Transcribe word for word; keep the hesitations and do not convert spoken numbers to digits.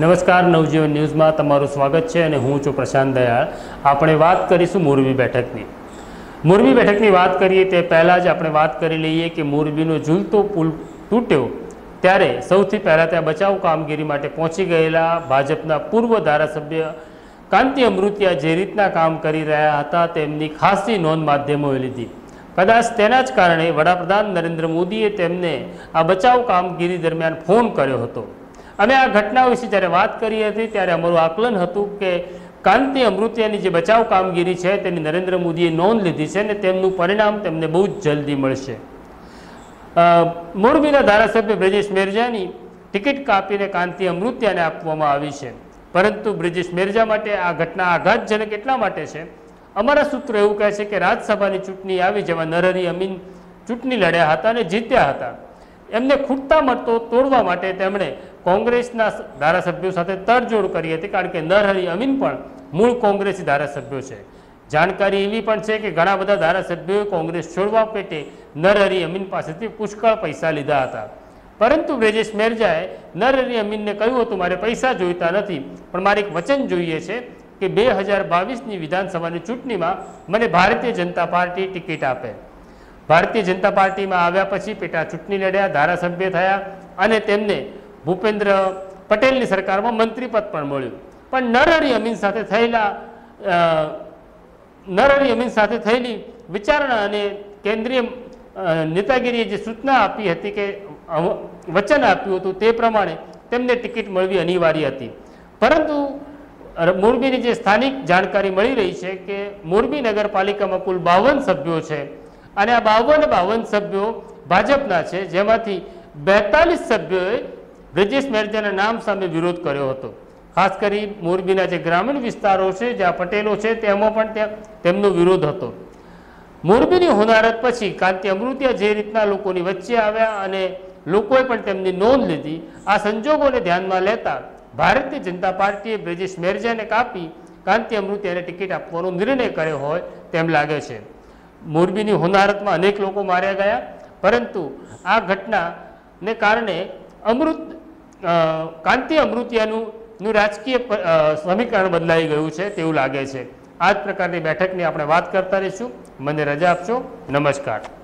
नमस्कार नवजीवन न्यूज़ में तमारू स्वागत है। हूँ छू प्रशांत दयाल। आपणे बात करीशू मोरबी बैठक की। मोरबी बैठक की बात करिए ते पहला ज आपणे बात करी लईए कि मोरबीनो झूलतो पुल तूट्यो त्यारे सौथी पहला त्यां बचाव कामगीरी माटे पहोंची गयेला भाजपना पूर्व धारासभ्य कांति अमृतिया जे रीतना काम करी रह्या हता तेमनी खासी नोंध माध्यमोए लीधी। कदाच तेना ज कारणे वडाप्रधान नरेंद्र मोदीए तेमने आ बचाव कामगीरी दरमियान फोन कर्यो हतो। अमे आ घटना विषे ज्यारे बात करी हती त्यारे अमरु आकलन हतुं के कांति अमृतियानी जे बचाव कामगीरी छे तेनी नरेंद्र मोदीए नोंध लीधी छे अने तेमनुं परिणाम तेमने बहु ज जल्दी मळशे। मोरबीना धारासभ्य ब्रिजेश मेरजानी टिकिट कापीने कांति अमृतियाने आपवामां आवी छे, परंतु ब्रिजेश मेरजा माटे आ घटना आघातजनक एटला माटे छे। अमरा सूत्रो एवुं कहे छे के राज्यसभानी चूंटणी आवी जेमां नरहरि अमीन चूंटणी लड्या हता अने जीत्या हता। एमने खूटता मतो तोड़वा माटे तेमणे कांग्रेसना धारासभ्यों साथे तडजोड़ करी हती, कारण के नरहरि अमीन पण मूळ कांग्रेसी धारासभ्य छे। जाणकारी एवी पण छे के घणा बधा धारासभ्योए कांग्रेस छोड़वा पेटे नरहरि अमीन पासेथी पुष्कळ पैसा लीधा हता, परंतु ब्रिजेश मेरजाए नरहरि अमीनने कह्युं हतुं मारे पैसा जोईता नथी पण मारे एक वचन जोईए छे के बे हज़ार बावीसनी विधानसभानी चूंटणीमां मने भारतीय जनता पार्टी टिकिट आपे। भारतीय जनता पार्टी में आव्या पछी पेटा चूंटणी लड्या, धारासभ्य थया अने तेमने भूपेन्द्र पटेल सरकार में मंत्रीपद पण मळ्युं, पण नरहरि अमीन साथे थयेला नरहरि अमीन साथे थयेली विचारणा अने केंद्रीय नेतागिरीए जे सूचना आपी हती के वचन आप्युं हतुं ते प्रमाणे तेमने टिकिट मळवी अनिवार्य हती। परंतु मोरबीनी जे स्थानिक जाणकारी मळी रही है कि मोरबी नगरपालिका में कुल बावन सभ्यों है अने आ बावन बावन सभ्यों भाजपना है, जेमांथी बेतालीस सभ्योए ब्रिजेश मेरजाना नाम सामे विरोध कर्यो हतो। खास करी मोरबीना जे ग्रामीण विस्तारों छे ज्यां पटेलो छे तेमां पण तेमनो विरोध हतो। मोरबीनी होनारत पछी कांति अमृतिया जे रीतना लोकोनी वच्चे आव्या अने लोकोए पण तेमनी नोंध लीधी। आ संजोगोने ध्यानमां लेता भारतीय जनता पार्टीए ब्रिजेश मेरजाने कापी कांति अमृतियाने टिकिट आपवानो निर्णय कर्यो होय तेम लागे छे। मोरबीनी होनारत में अनेक लोग मार्या गया, परंतु आ घटना ने कारण अमृत कांति अमृतियानु राजकीय समीकरण बदलाई गयु है तेवुं लागे छे। आज प्रकार की बैठक ने आपणे बात करता रहीशुं। मने रजा आपशो। नमस्कार।